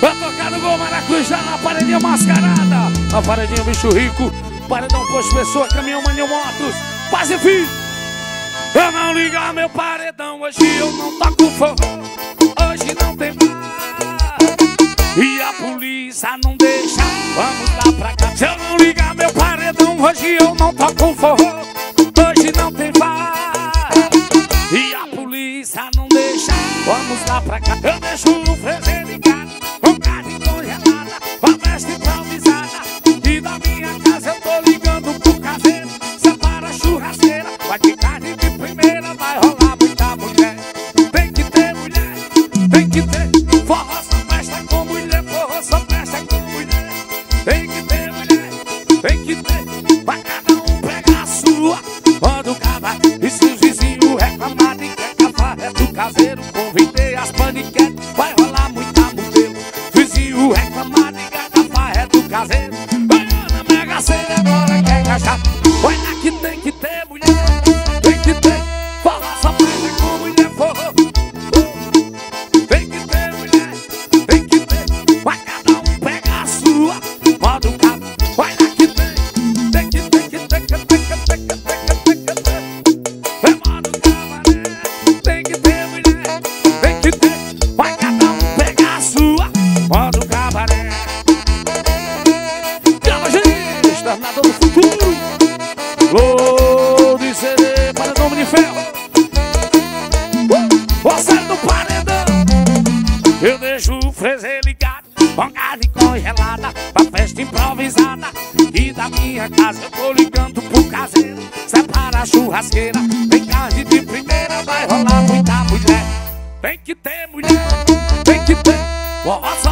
Vai tocar no gol maracujá, na paredinha mascarada, na paredinha bicho rico, paredão posto pessoa, caminhão, manil, motos, paz e fim. Eu não ligar meu paredão, hoje eu não toco forró, hoje não tem bar, e a polícia não deixa, vamos lá pra cá. Se eu não ligar meu paredão, hoje eu não toco forró, hoje não tem bar, e a polícia não deixa, vamos lá pra cá. Eu deixo o freio ligado, um carro de congelada, uma festa improvisada, e da minha casa eu tô ligando pro caseiro. Separa a churrasqueira, vai de carne de primeira, vai rolar muita mulher. Tem que ter mulher, tem que ter. Forró só festa com mulher, forró só festa com mulher. Tem que ter mulher, tem que ter. Vai cada um pegar a sua, manda o cavalo. E se os vizinhos reclamarem, quer que a farra é do caseiro, convidei as paniquetes, vai rolar muita mulher. Vizinho reclamarem, quer que a farra é do caseiro, ganhou na mega sena, agora quer gastar. Olha que tem que ter mulher, tem que ter. Forró só prende com mulher, forró. Tem que ter mulher, tem que ter. Vai cada um pega a sua, manda o cabo. Olha que tem que ter, que ter, que ter, que ter, que ter. É modo cabaré, tem que ter mulher, tem que ter. Vai cada um pega a sua, manda o cabaré. Calma, gente, externador do futuro. Lô de CD, paredão de ferro, o céu do paredão. Eu deixo o freio ligado, com carne congelada, pra festa improvisada, e da minha casa eu tô ligando pro caseiro. Separa a churrasqueira, tem carne de primeira, vai rolar muita mulher. Tem que ter mulher, tem que ter.